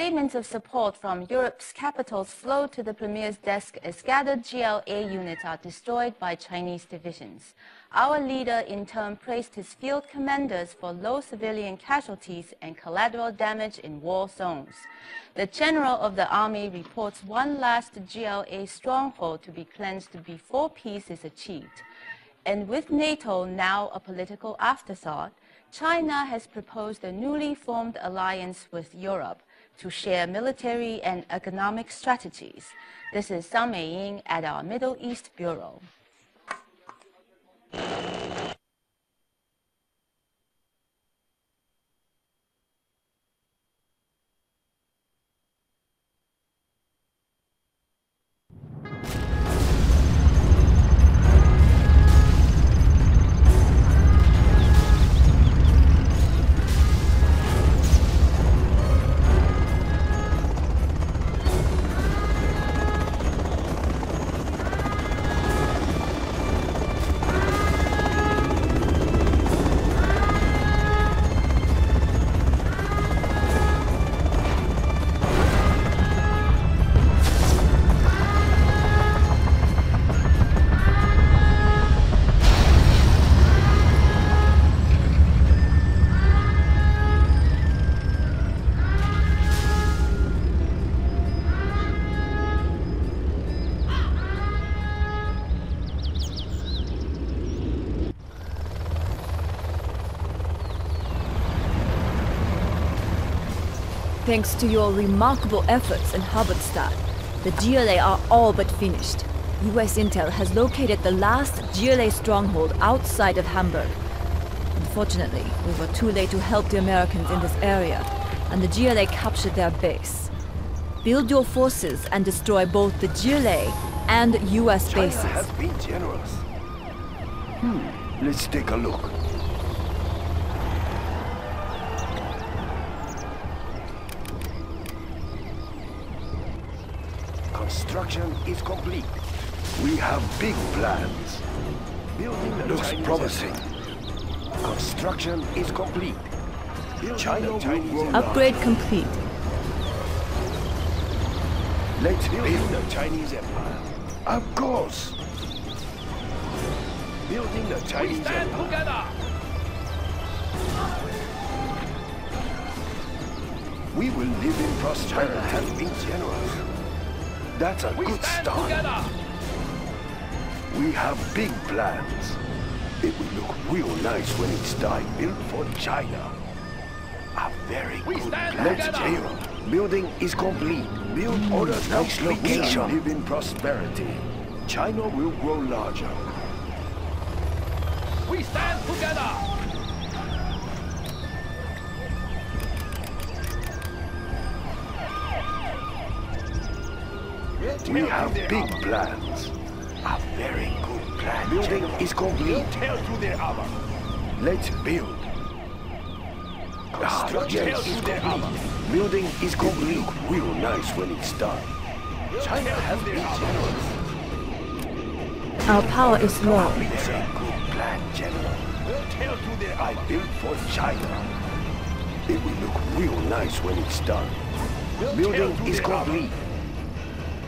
Statements of support from Europe's capitals flow to the Premier's desk as scattered GLA units are destroyed by Chinese divisions. Our leader in turn praised his field commanders for low civilian casualties and collateral damage in war zones. The General of the Army reports one last GLA stronghold to be cleansed before peace is achieved. And with NATO now a political afterthought, China has proposed a newly formed alliance with Europe to share military and economic strategies. This is Sang Meiying at our Middle East Bureau. Thanks to your remarkable efforts in Hamburgstadt, the GLA are all but finished. US Intel has located the last GLA stronghold outside of Hamburg. Unfortunately, we were too late to help the Americans in this area, and the GLA captured their base. Build your forces and destroy both the GLA and US bases. China has been generous. Let's take a look. Construction is complete. We have big plans. Building looks promising. Construction is complete. China will upgrade complete. Let's build the Chinese Empire. Of course. Building the Chinese Empire. We stand together. We will live in prosperity. China has been generous. That's a good start. We have big plans. It will look real nice when it's time. Built for China. A very good plan. Let's build. Building is complete. Build order. Next location. Live in prosperity. China will grow larger. We stand together. We have big plans. A very good plan. Building is complete. Let's build. Construction is complete. Building is complete. Real nice when it's done. China has been generous. Our power is low. A very good plan, General. I built for China. It will look real nice when it's done. Building is complete.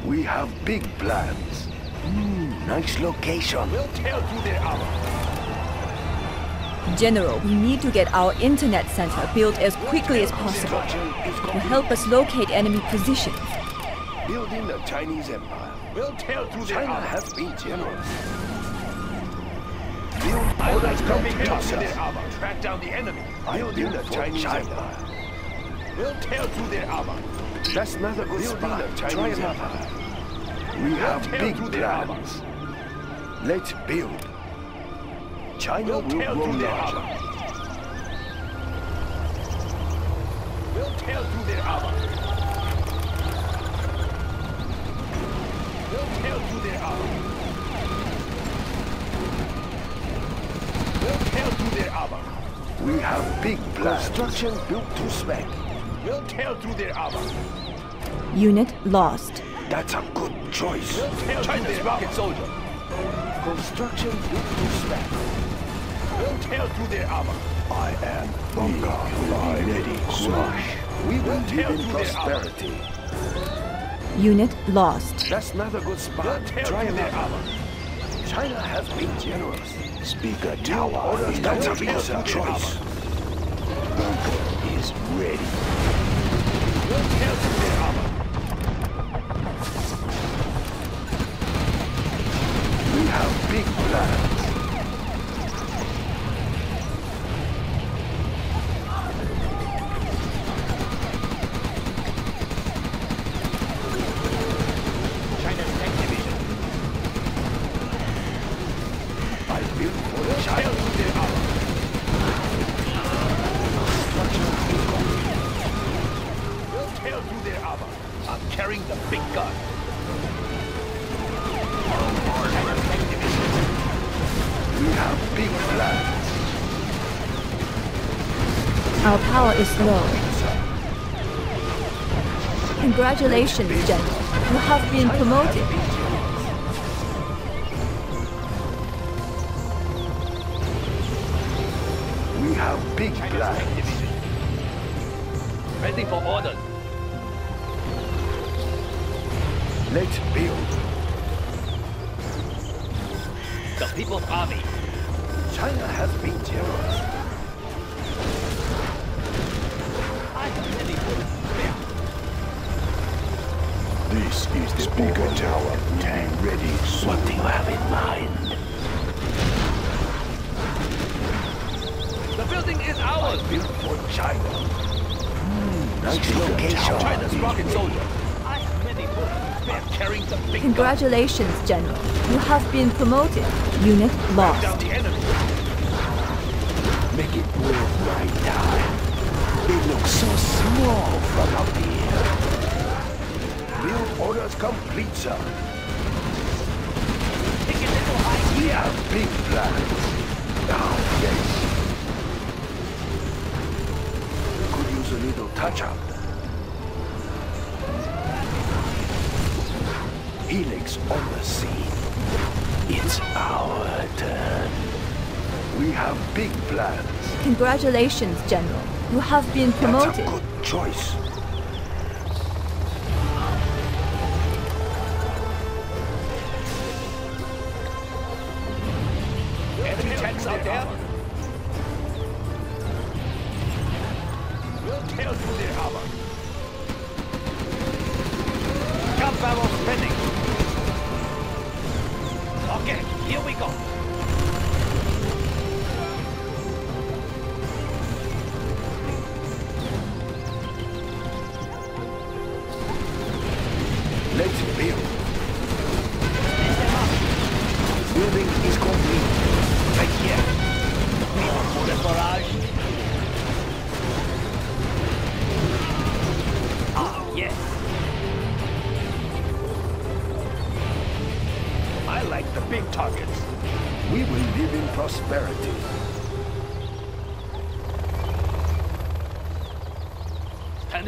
We have big plans. Nice location. We'll tell you the hour. General, we need to get our internet center built as quickly as possible. It will help us locate enemy positions. Building the Chinese Empire. We'll tell you the hour. China has been generous. Track down the enemy. Building the Chinese Empire. We'll tell you the hour. That's not a good spot. Try another. We have big plans. Let's build. China will grow larger. We'll tell you the hour. We'll tell you the hour. We'll tell you the hour. We have big plans. Construction built to spec. We'll tell through their armor. Unit lost. That's a good choice. We'll tell China's rocket soldier. Construction built to spec. We'll tell through their armor. I am Bunga. I ready. Crush. We will live in prosperity. Unit lost. That's not a good spot. Try another hour. China has been generous. Speaker Tower is not a recent choice. Bunga is ready. We'll tell you the hour. We have big plans. Is low. Congratulations, General. You have been promoted. We have big plans. Ready for orders. Let's build. The People's Army. China has been generous. This is the Speaker Tower. Tank ready. What do you have in mind? The building is ours. Built for China. Nice location. China's rocket soldier. I have many bullets. They are carrying the big. Congratulations, General. You have been promoted. Unit lost. Make it worth my time. They look so small from up here. New orders complete, sir. Take a little high. We have big plans. Oh, yes. Could use a little touch-up. Helix on the scene. It's our turn. We have big plans. Congratulations, General. You have been promoted. That's a good choice.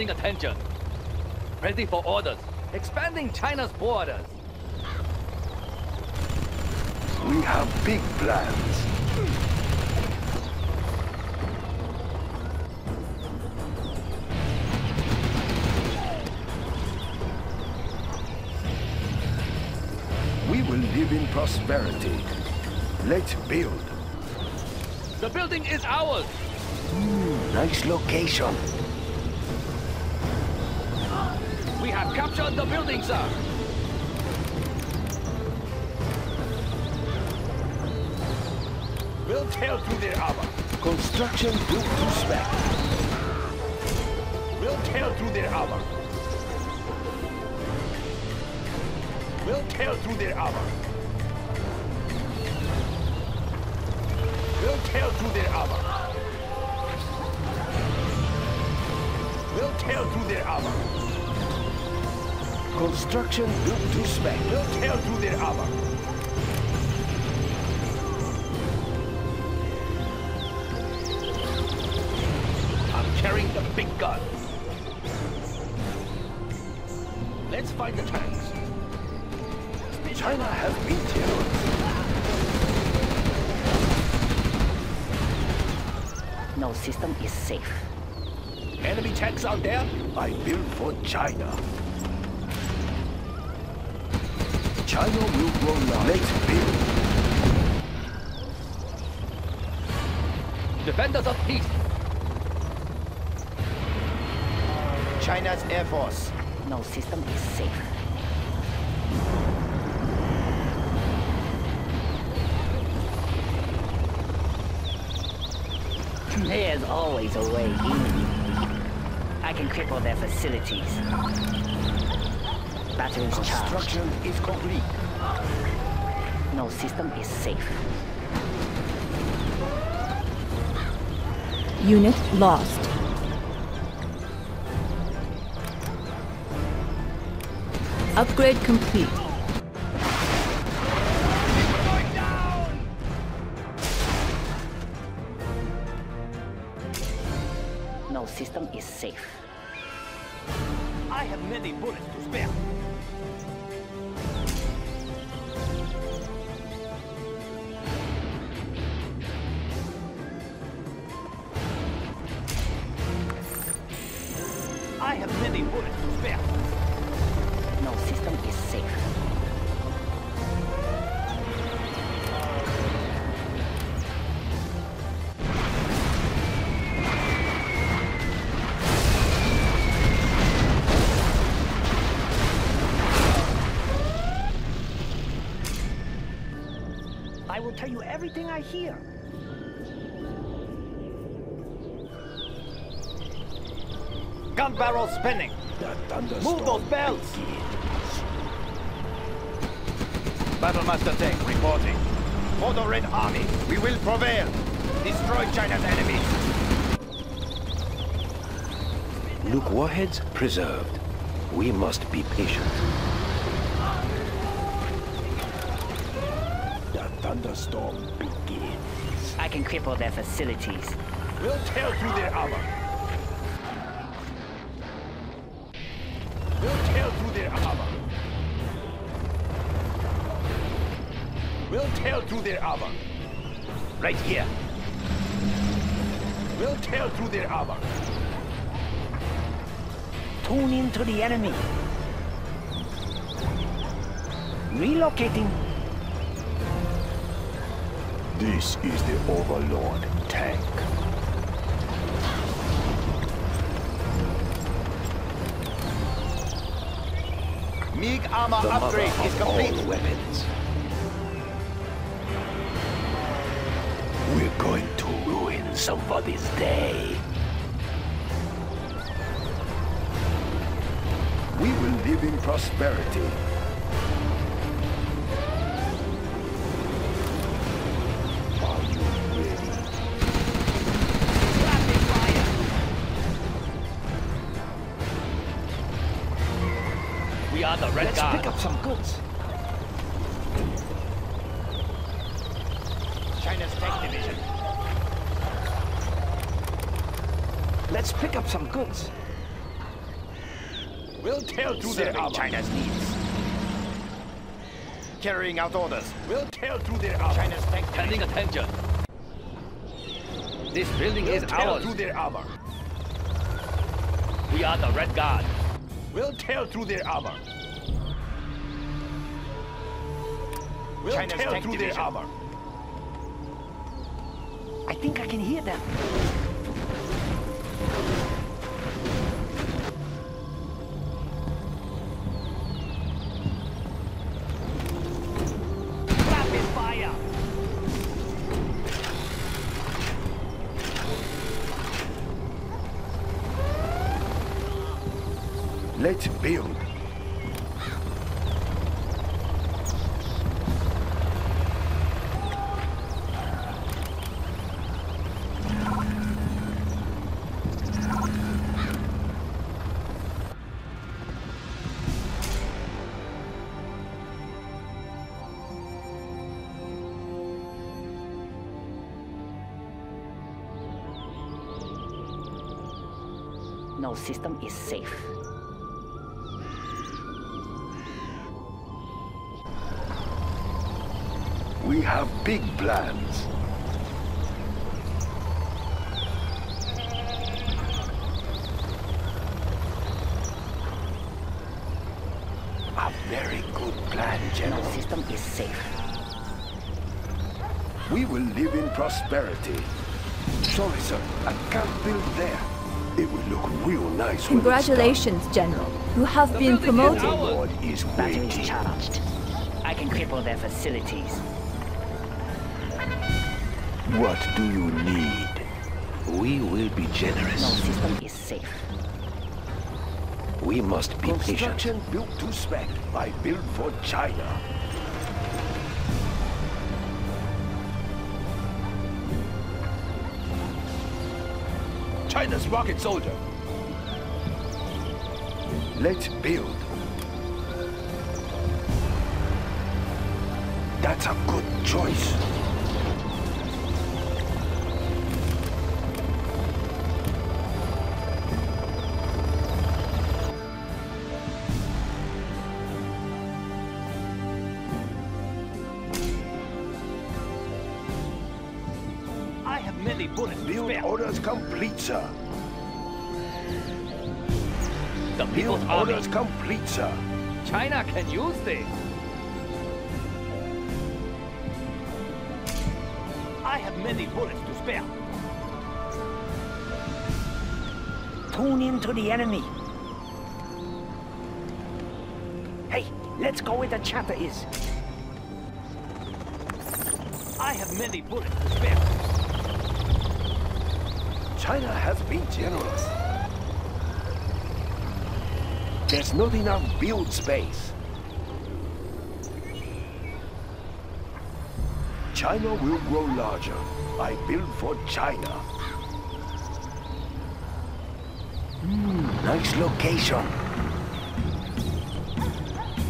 Attention. Ready for orders. Expanding China's borders. We have big plans. We will live in prosperity. Let's build. The building is ours. Nice location. Captured the building, sir. We'll tell to the armor. Construction built to spec. We'll tell to the armor. We'll tell to the armor. We'll tell to the armor. We'll tell to the armor. Construction built to spec. We'll tell to the armor. I'm carrying the big guns. Let's find the tanks. China has been terrorized. signal system is safe. Enemy tanks out there? I built for China. China will grow large. Let's build. Defenders of peace. China's Air Force. No system is safe. There's always a way in. I can cripple their facilities. Batteries charged. Construction is complete. No system is safe. Unit lost. Upgrade complete. No system is safe. I have many bullets to spare. Tell you everything I hear. Gun barrel spinning. Move those bells. Battlemaster tank reporting. For the Red Army, we will prevail. Destroy China's enemies. Nuke warheads preserved. We must be patient. Thunderstorm begins. I can cripple their facilities. We'll tear through their armor. Right here. Tune in to the enemy. Relocating. This is the Overlord tank. MiG armor upgrade is complete. Weapons. We're going to ruin somebody's day. We will live in prosperity. Let's pick up some goods. China's tech division. We'll tell through their armor. China's needs. Carrying out orders. We'll tell through their armor. China's tech division. Paying attention. This building is ours. Through their armor. We are the Red Guard. We'll tell through their armor. We'll tear through their armor. I think I can hear them. Rapid fire. Let's build. No system is safe. We have big plans. supply and general system is safe. We will live in prosperity. Sorry, sir, I can't build there. It would look real nice. Congratulations, General. You have been promoted. The board is waiting. Batteries charged. I can cripple their facilities. What do you need? We will be generous. No system is safe. We must be patient. Construction built to spec. I built for China. China's rocket soldier. Let's build. That's a good choice. I have many bullets. Build orders complete, sir. The build orders complete, sir. China can use this. I have many bullets to spare. Tune in to the enemy. Hey, let's go where the chatter is. I have many bullets to spare. China has been generous. There's not enough build space. China will grow larger. I build for China. Nice location.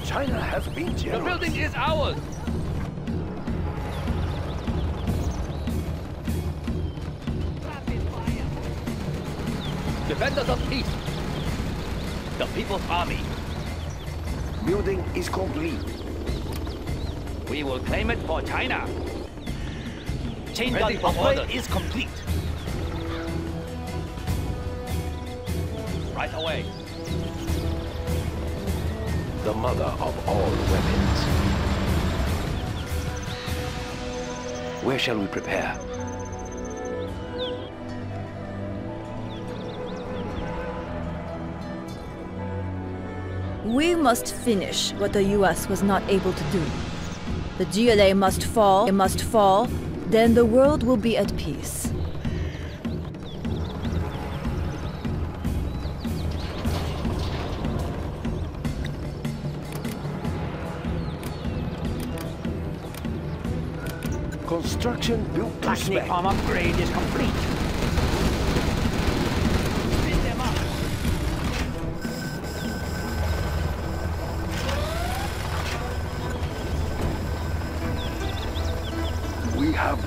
China has been generous. The building is ours. Defenders of peace. The People's Army. Building is complete. We will claim it for China. Chain gun upgrade is complete. Right away. The mother of all weapons. Where shall we prepare? We must finish what the U.S. was not able to do. The GLA must fall, it must fall, then the world will be at peace. Construction built to spec. Arm upgrade is complete.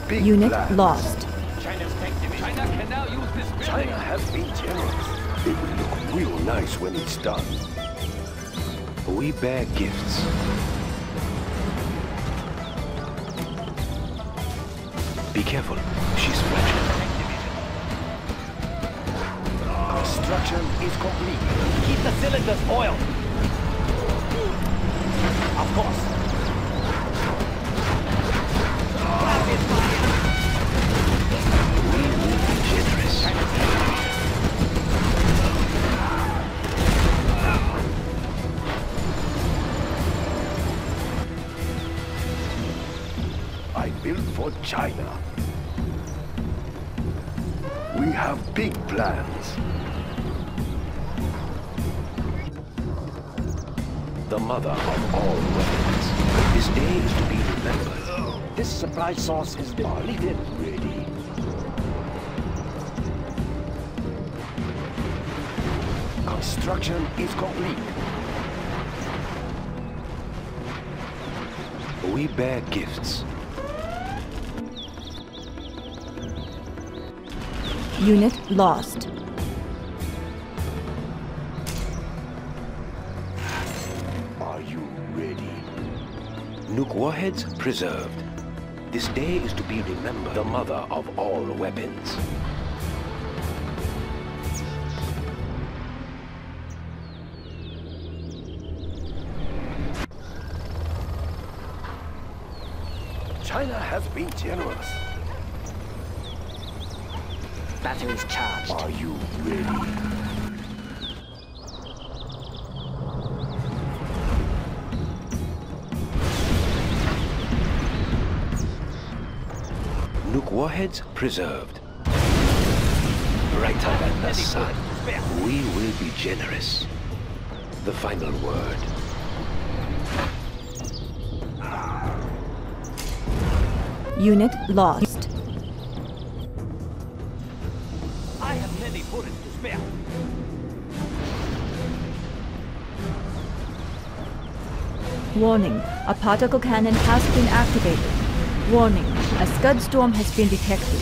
Big unit plans. Lost. China's China can now use this building. China has been generous. It will look real nice when it's done. We bear gifts. Be careful. She's fragile. Construction is complete. Keep the cylinders oiled. Of course. China. We have big plans. The mother of all weapons. This day is to be remembered. This supply source is depleted. Ready. Construction is complete. We bear gifts. Unit lost. Are you ready? Nuke warheads preserved. This day is to be remembered. The mother of all weapons. China has been generous. Batteries charged. Are you ready? Nuke warheads preserved. Brighter than the sun, we will be generous. The final word. Unit lost. I have many bullets to spare. Warning, a particle cannon has been activated. Warning, a scud storm has been detected.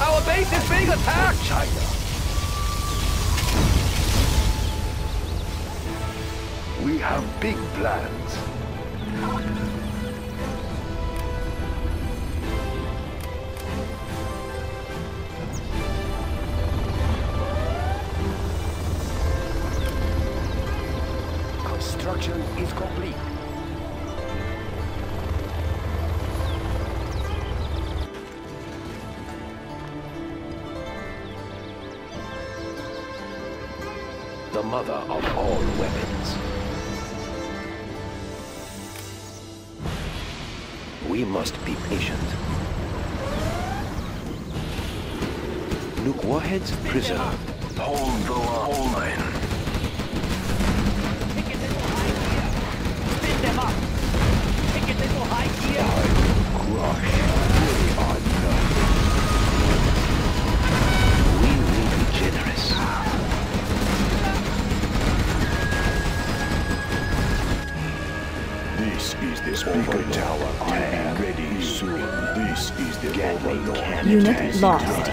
Our base is being attacked! China! We have big plans. Construction is complete. The mother of all weapons. We must be patient. Nuke warheads preserved. Hold the line. Unit lost.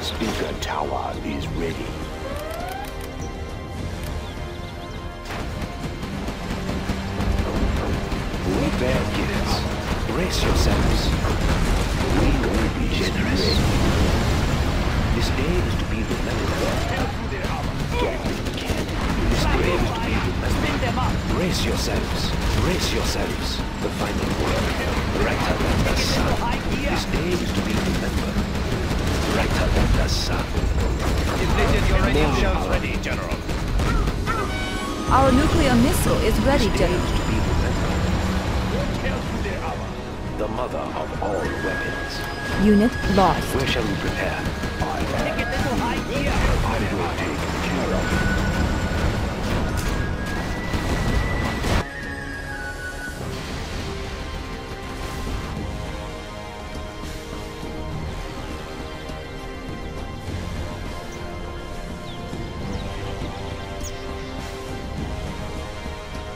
Speaker tower is ready. We bear kids. Brace yourselves. We will be generous. This day is to be remembered. Gatling cannon. This day is to be remembered. Brace yourselves. Brace yourselves. The final word. Brighter than the sun. This day is to be remembered. Brighter than the sun. Ignition your radio shows ready, General. Our nuclear missile is ready, General. To be remembered. The mother of all weapons. Unit lost. Where shall we prepare? I will take care of it.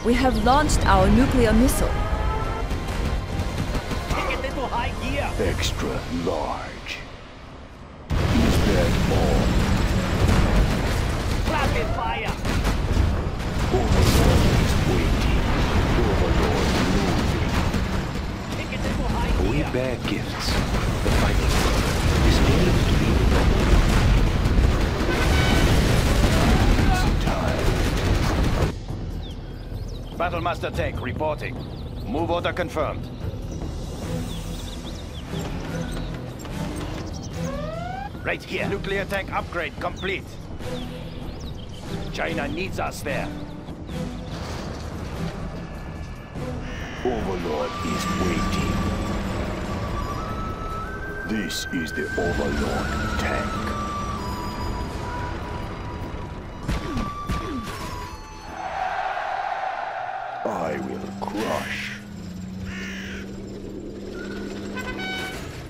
We have launched our nuclear missile. Take it into high gear. Extra large. Is that all? Rapid fire. Overlord is waiting. Overlord moving. Take it into high gear. We bear gifts. The fighting is needed to be remembered. It's time. Battlemaster Tech reporting. Move order confirmed. Right here. Nuclear tank upgrade complete. China needs us there. Overlord is waiting. This is the Overlord tank. I will crush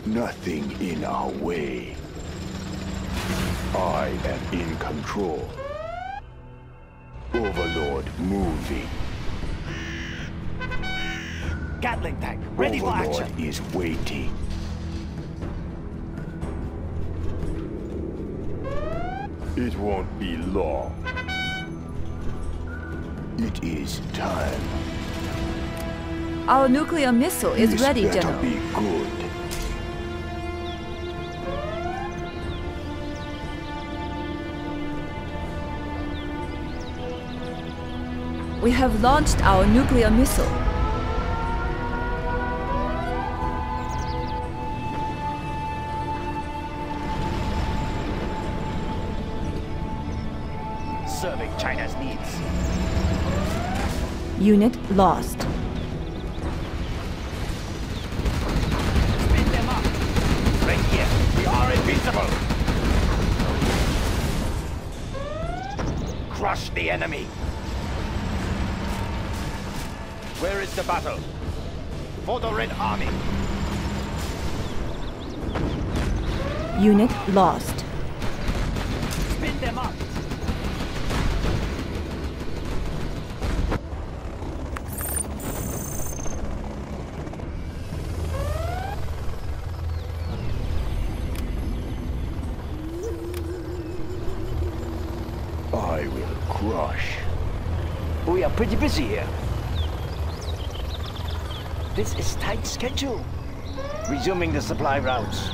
nothing in our way. I am in control. Overlord moving. Gatling tank ready for action. Overlord is waiting. It won't be long. It is time. Our nuclear missile is ready, General. This better be good. we have launched our nuclear missile. Serving China's needs. Unit lost. Speed them up. Right here, we are invincible. Crush the enemy. Where is the battle? For the Red Army. Unit lost. Spin them up. I will crush. We are pretty busy here. This is tight schedule. Resuming the supply routes.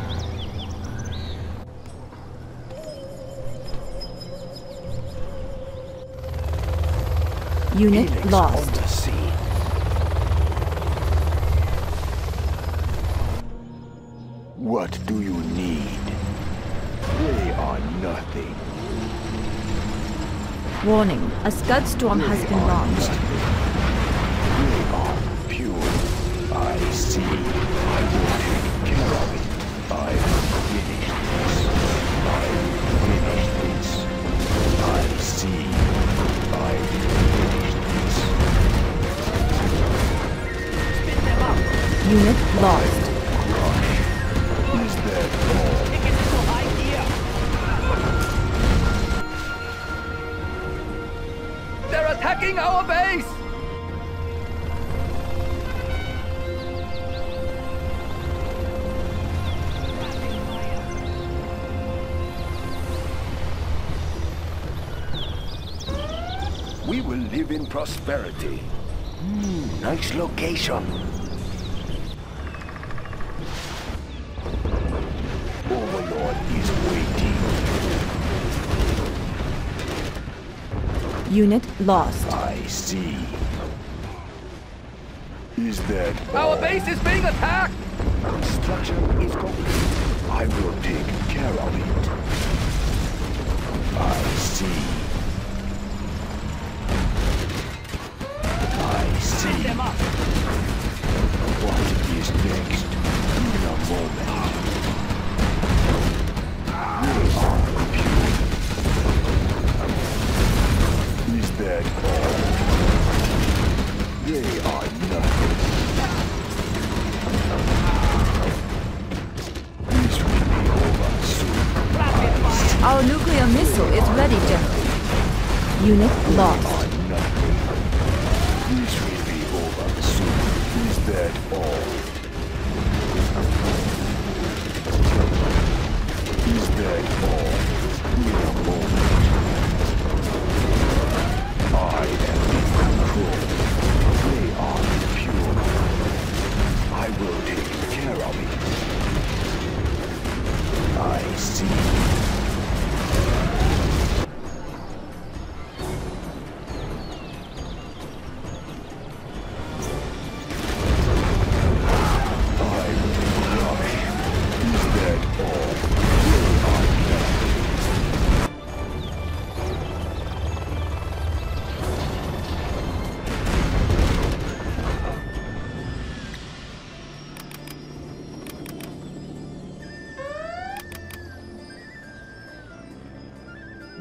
Unit lost. On the sea. What do you need? They are nothing. Warning, a scud storm has been launched. They are pure. I see. I will take care of it. I will finish this. I will finish this. I see. I will finish this. Spin them up. Unit lost. Crush. Is there more? Take a little idea. They're attacking our base. We will live in prosperity. Nice location. Overlord is waiting. Unit lost. I see. Is that all? Our base is being attacked! Construction is complete. I will take care of it. I see. What is next? In a moment. Is that all? They are nothing. This will be over soon. Our nuclear missile is ready, General. Unit lost. This will be over soon. Is that all? Is that all? In a moment. I am in control. They are pure. I will take care of it. I see.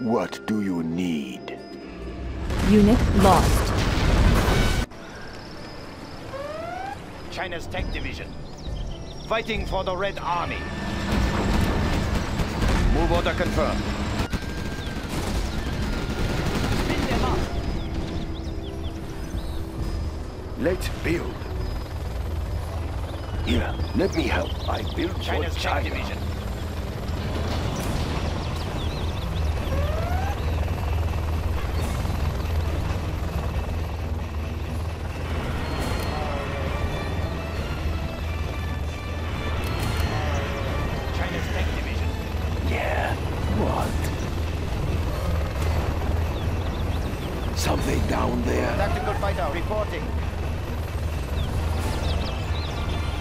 What do you need? Unit lost. China's Tech Division. Fighting for the Red Army. Move order confirmed. Spin them up. Let's build. Here, let me help. I build China's Tech Division. Something they down there? Tactical fighter reporting.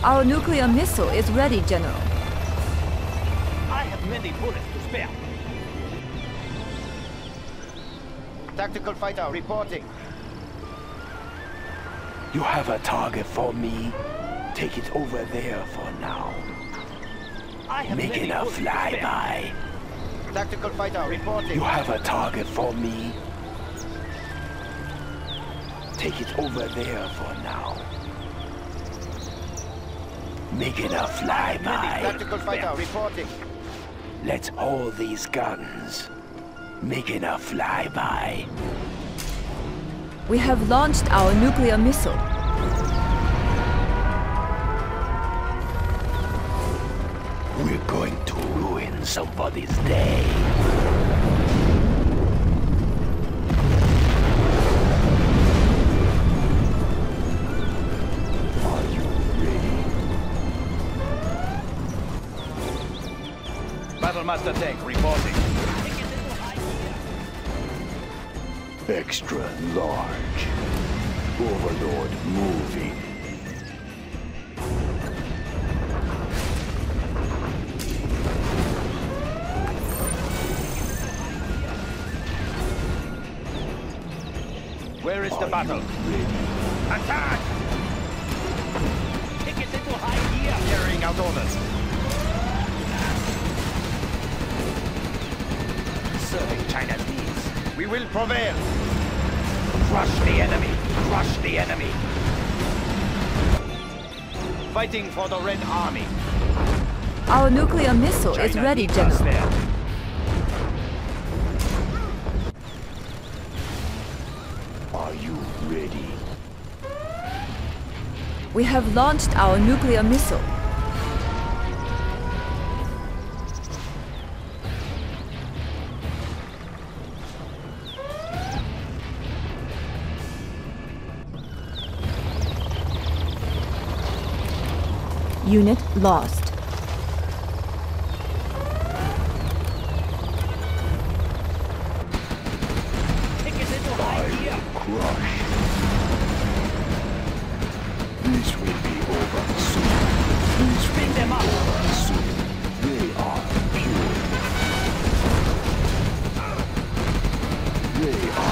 Our nuclear missile is ready, General. I have many bullets to spare. Tactical fighter reporting. You have a target for me? Take it over there for now. I have making a flyby. Tactical fighter reporting. You have a target for me? Take it over there for now. Making a flyby. Tactical fighter reporting. Let's hold these guns. Making a flyby. We have launched our nuclear missile. We're going to ruin somebody's day. Are you ready? Battlemaster tank reporting. Extra large. Overlord moving. Where is the battle? Attack! Take it into high gear! Carrying out orders. Serving China's needs. We will prevail! Crush the enemy! Crush the enemy! Fighting for the Red Army. Our nuclear missile is ready, General. We have launched our nuclear missile. Unit lost.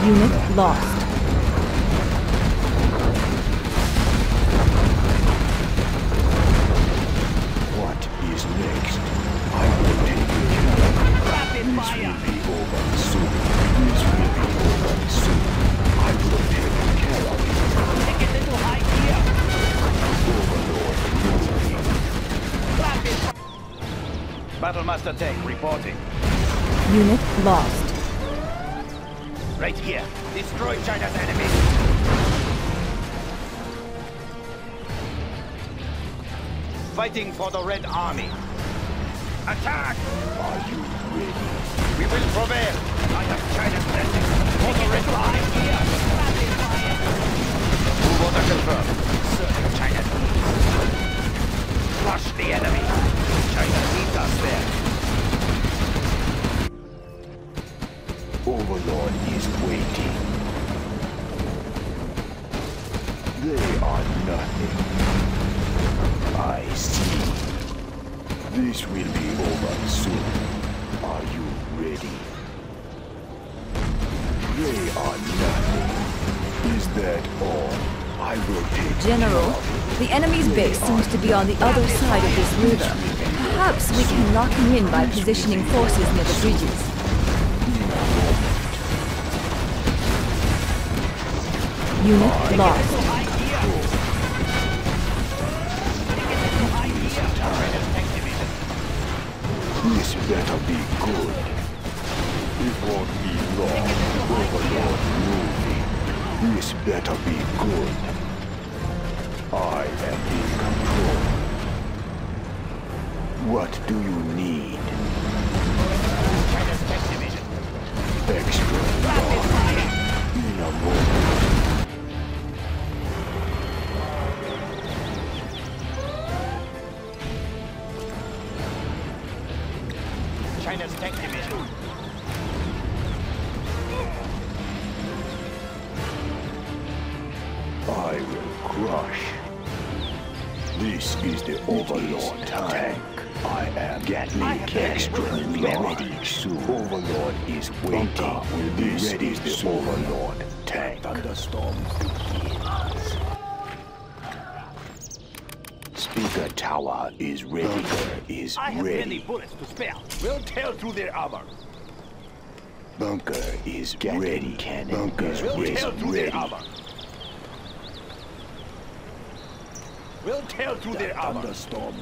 Unit lost. What is next? I will take it. This will be over soon. This will be over soon. I will take care of it. Take it into high gear. Overlord, moving. Battlemaster tank reporting. Unit lost. Right here. Destroy China's enemies. Fighting for the Red Army. Attack! Are you ready? We will prevail. I have China's blessing. For the Red Army. Move order confirmed. Serving China's needs. Crush the enemy. China needs us there. Overlord is waiting. They are nothing. I see. This will be over soon. Are you ready? They are nothing. Is that all? I will take General, the enemy's base seems to be on the other side of this river. Perhaps we can lock him in by positioning forces near the bridges. Unit lost. This better be good. It won't be long. Overlord moving. This better be good. I am in control. What do you need? Extra large. In a moment. China's tank division. I will crush. This is the Overlord tank. I am extremely ready soon. Overlord is waiting. This is the Overlord tank. Thunderstorm begins. Speaker tower is ready. Bunker is ready. I have many bullets to spare. We'll tear through their armor. Bunker is ready. Cannon. Bunker is ready. We'll tear through their armor. Thunderstorm.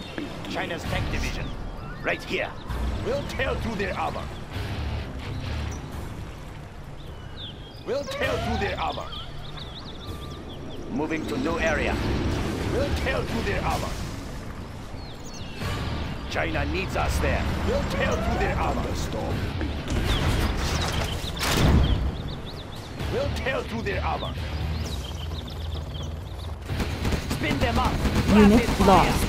China's tank division, right here. We'll tear through their armor. We'll tear through their armor. Moving to new area. We'll tear through their armor. China needs us there. We'll tear through their armor. Thunderstorm. We'll tear through their armor. Spin them up. Unit lost.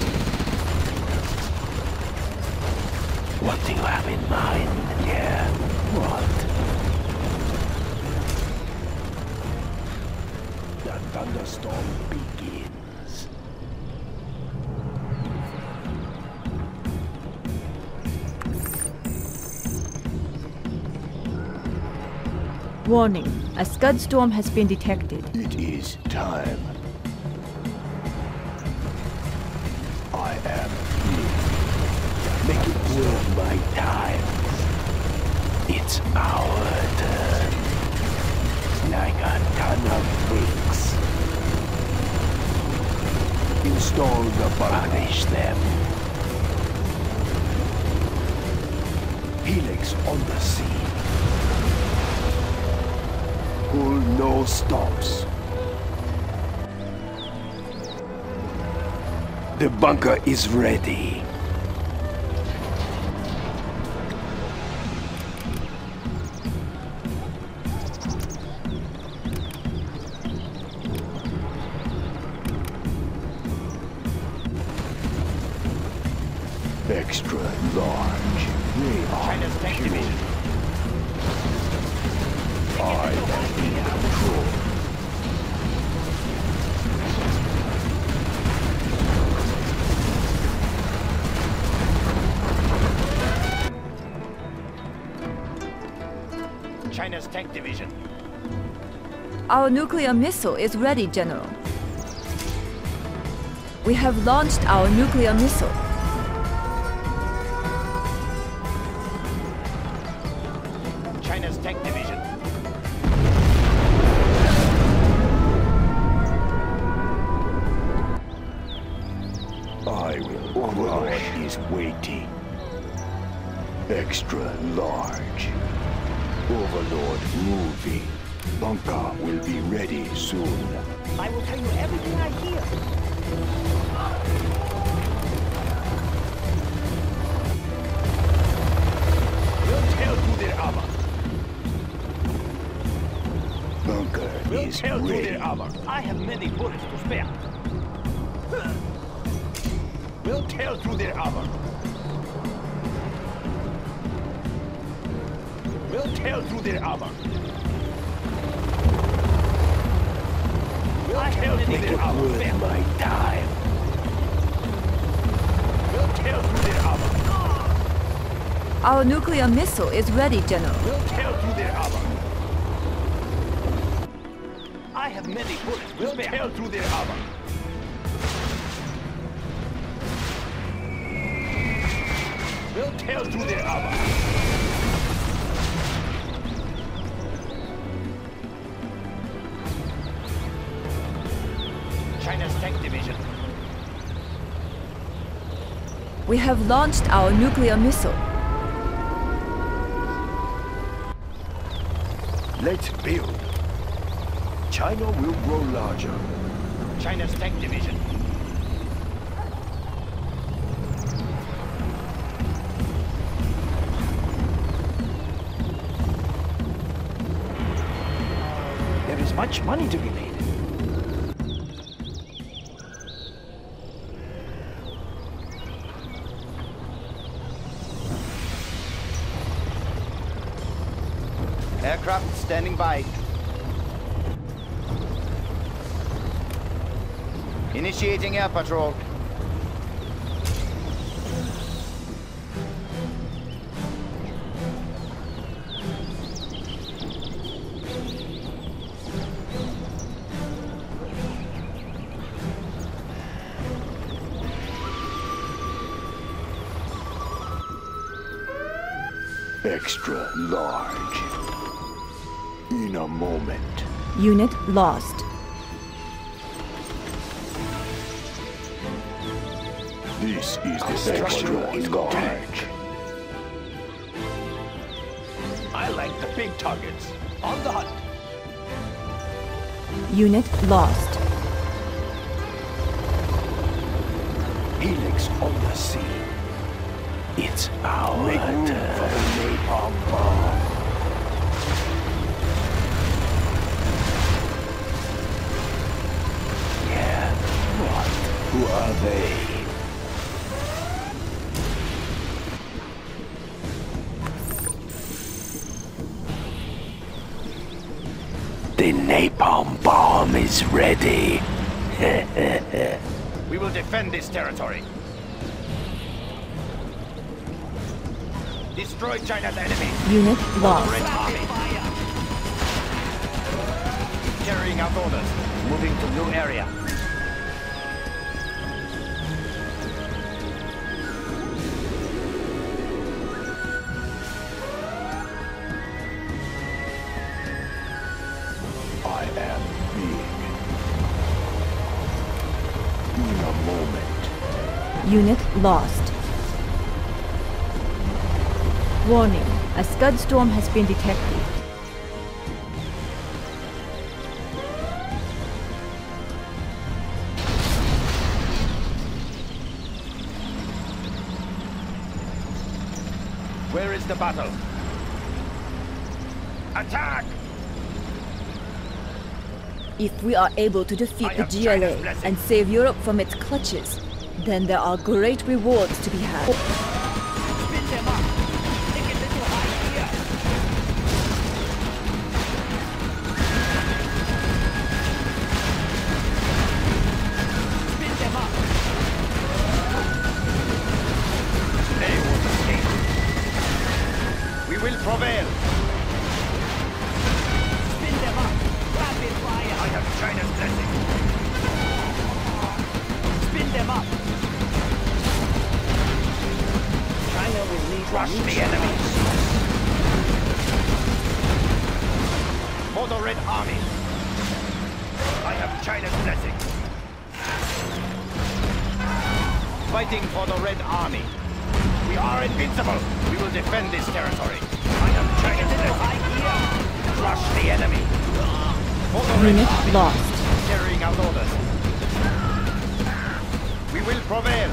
What do you have in mind? Yeah. What? The thunderstorm begins. Warning. A scud storm has been detected. It is time. Make it worth my time. It's our turn. Like a ton of bricks. Install the bunker. Punish them. Helix on the sea. Pull no stops. The bunker is ready. Extra large. They are pure. I am in control. China's tank division. Our nuclear missile is ready, General. We have launched our nuclear missile. Extra large. Overlord moving. Bunker will be ready soon. I will tell you everything I hear. We'll tear through their armor. Bunker is ready. We'll tear through their armor. I have many bullets to spare. We'll tear through their armor. We'll tear through their armor. We'll tear through their armor. Worth my time. We'll tear through their armor. Our nuclear missile is ready, General. We'll tear through their armor. I have many bullets. We'll tear through their armor. We'll tear through their armor. We have launched our nuclear missile. Let's build. China will grow larger. China's tank division. There is much money to be made. Aircraft standing by. Initiating air patrol. Extra large. In a moment. Unit lost. This is the extra large. I like the big targets. On the hunt. Unit lost. Helix on the scene. It's our turn. Make room for the napalm bomb. Yeah, what? Who are they? The napalm bomb is ready. We will defend this territory. Destroy China's enemy. Unit lost. Red Army. Carrying out orders. Moving to new area. I am big. In a moment. Unit lost. Warning, a scud storm has been detected. Where is the battle? Attack! If we are able to defeat the GLA and save Europe from its clutches, then there are great rewards to be had. Defend this territory. We will prevail.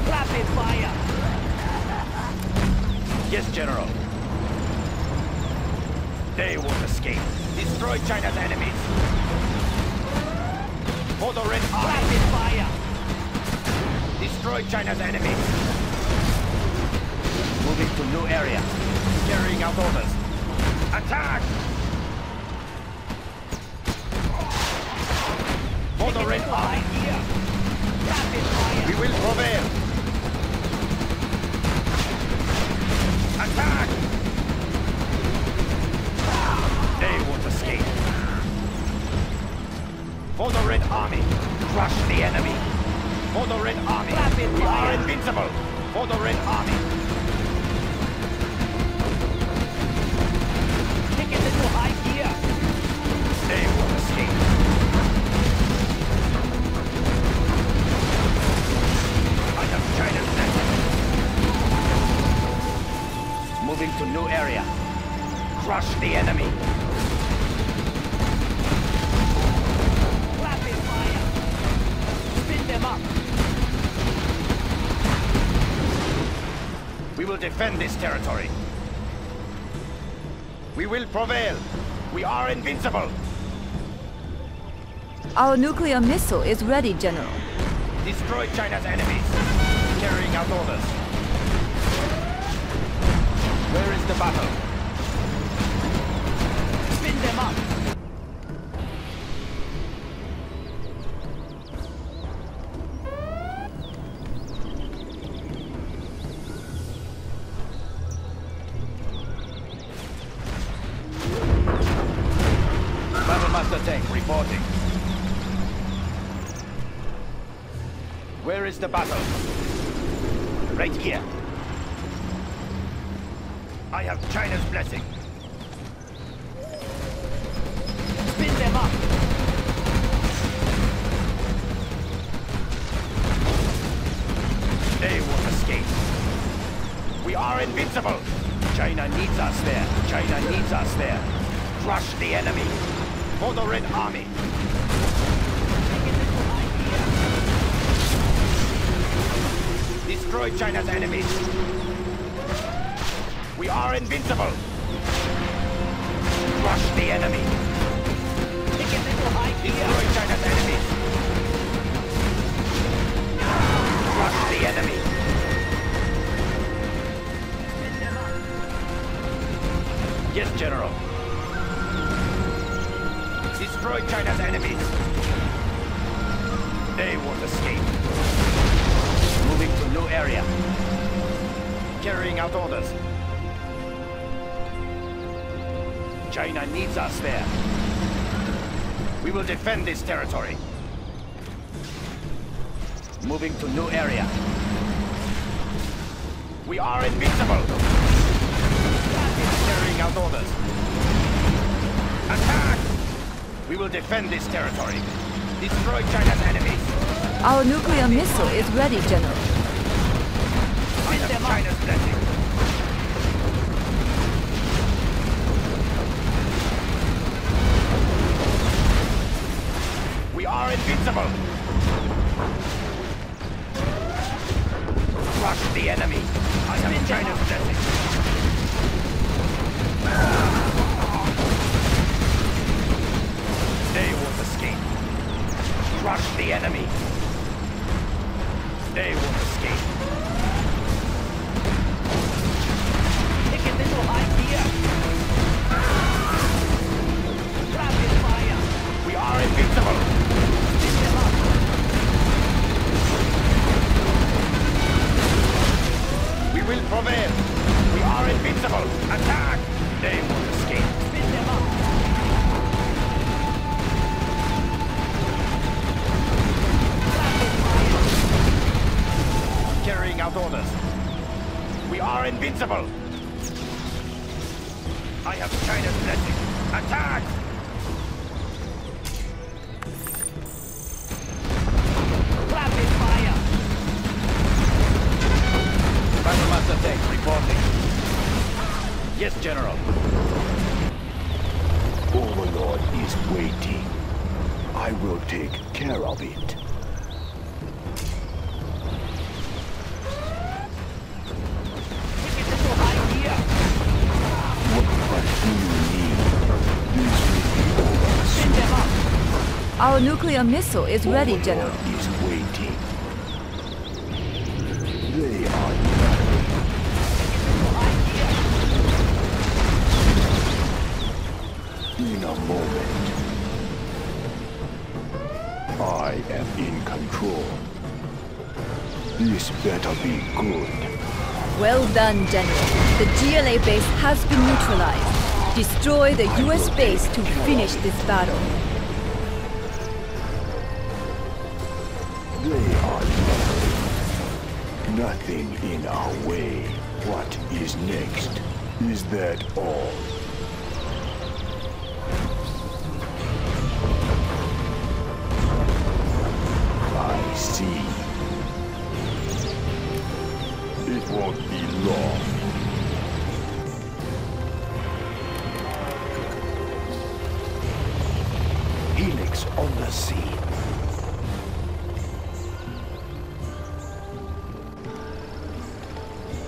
We are invincible. Our nuclear missile is ready, General. Destroy China's enemies. Carrying out orders. Where is the battle? Spin them up. Where is the battle? Right here. I have China's blessing. Spin them up. They won't escape. We are invincible. China needs us there. China needs us there. Crush the enemy. For the Red Army. Destroy China's enemies. We are invincible. Crush the enemy. Destroy China's enemies. Crush the enemy. Yes, General. Destroy China's enemies. They won't escape. Moving to new area. Carrying out orders. China needs us there. We will defend this territory. Moving to new area. We are invincible. Carrying out orders. Attack! We will defend this territory. Destroy China's enemies. Our nuclear missile is ready, General. I have China's blessing. We are invincible. Crush the enemy. I have China's blessing. They won't escape. Crush the enemy. They won't escape. Take a little idea. Rapid fire. We are invincible. Pick them up. We will prevail. We are invincible. Attack. They won't escape. Pick them up. Carrying out orders. We are invincible. I have China's blessing. Attack! Rapid fire! Battle Master Tank reporting. Yes, General. Overlord is waiting. I will take care of it. Our nuclear missile is ready, General. Is waiting. They are ready. In a moment, I am in control. This better be good. Well done, General. The GLA base has been neutralized. Destroy the US base to finish this battle. They are nothing. Nothing in our way. What is next? Is that all? I see. It won't be long. Helix on the scene.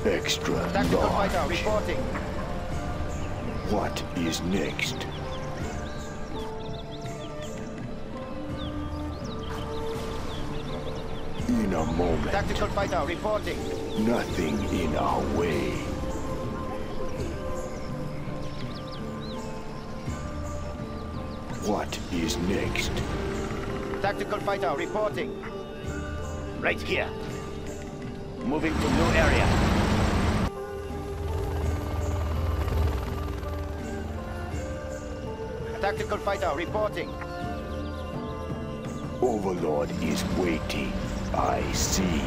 Extra tactical fighter reporting. What is next? In a moment. Tactical fighter reporting. Nothing in our way. What is next? Tactical fighter reporting. Right here. Moving to new area. Tactical fighter reporting. Overlord is waiting. I see.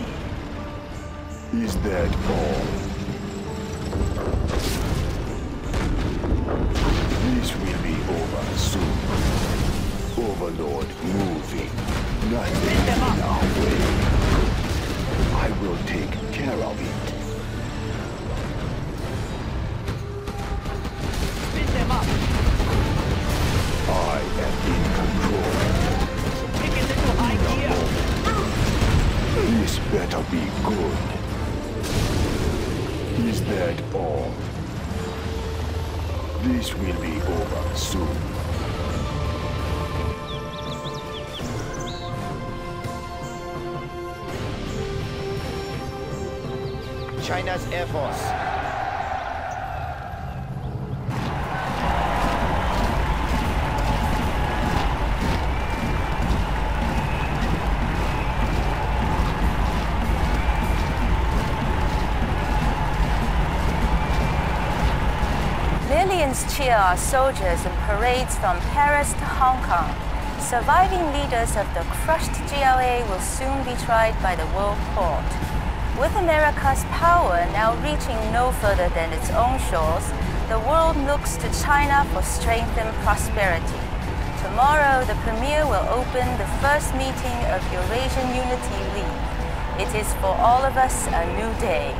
Is that all? This will be over soon. Overlord moving. Nothing in our way. I will take care of it. Spin them up. I am in control. Take it into high gear. This better be good. Is that all? This will be over soon. China's Air Force. Millions cheer our soldiers in parades from Paris to Hong Kong. Surviving leaders of the crushed GLA will soon be tried by the world court. With America's power now reaching no further than its own shores, the world looks to China for strength and prosperity. Tomorrow, the Premier will open the first meeting of Eurasian Unity League. It is for all of us a new day.